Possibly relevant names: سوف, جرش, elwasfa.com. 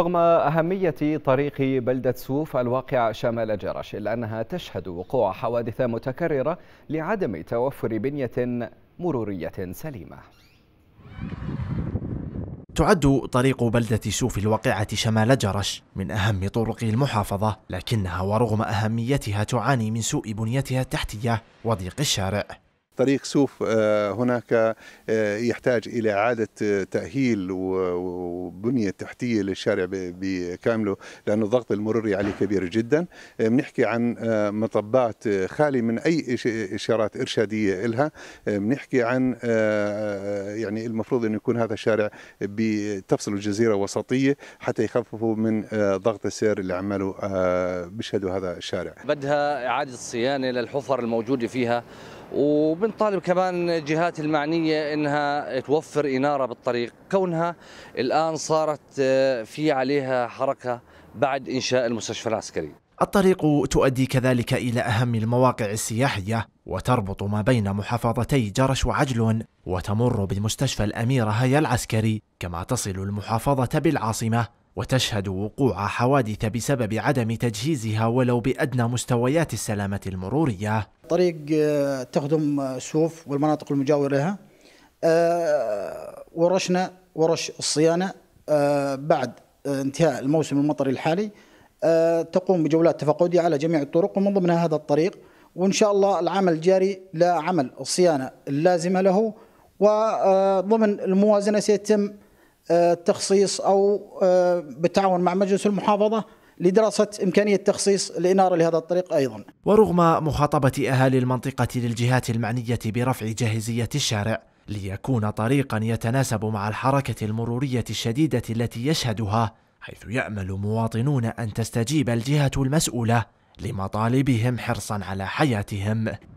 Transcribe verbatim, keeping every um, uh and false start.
رغم أهمية طريق بلدة سوف الواقعة شمال جرش، إلا أنها تشهد وقوع حوادث متكررة لعدم توفر بنية مرورية سليمة. تعد طريق بلدة سوف الواقعة شمال جرش من أهم طرق المحافظة، لكنها ورغم أهميتها تعاني من سوء بنيتها التحتية وضيق الشارع. طريق سوف هناك يحتاج إلى إعادة تأهيل وبنية تحتية للشارع بكامله، لأن الضغط المروري عليه كبير جدا. بنحكي عن مطبات خالي من أي إشارات إرشادية إلها، بنحكي عن يعني المفروض أن يكون هذا الشارع بتفصل الجزيرة وسطية حتى يخففوا من ضغط السير اللي عمله بيشهدوا هذا الشارع. بدها إعادة صيانة للحفر الموجودة فيها، وبنطالب كمان الجهات المعنية إنها توفر إنارة بالطريق، كونها الآن صارت في عليها حركة بعد إنشاء المستشفى العسكري. الطريق تؤدي كذلك إلى أهم المواقع السياحية، وتربط ما بين محافظتي جرش وعجلون، وتمر بمستشفى الأمير هيا العسكري، كما تصل المحافظة بالعاصمة، وتشهد وقوع حوادث بسبب عدم تجهيزها ولو بأدنى مستويات السلامة المرورية. طريق تخدم سوف والمناطق المجاورة لها، ورشنا ورش الصيانة بعد انتهاء الموسم المطري الحالي تقوم بجولات تفقدية على جميع الطرق ومن ضمنها هذا الطريق، وإن شاء الله العمل الجاري لعمل الصيانة اللازمة له، وضمن الموازنة سيتم التخصيص أو بالتعاون مع مجلس المحافظة لدراسة إمكانية تخصيص الإنارة لهذا الطريق أيضا. ورغم مخاطبة أهالي المنطقة للجهات المعنية برفع جاهزية الشارع ليكون طريقا يتناسب مع الحركة المرورية الشديدة التي يشهدها، حيث يأمل مواطنون أن تستجيب الجهة المسؤولة لمطالبهم حرصا على حياتهم.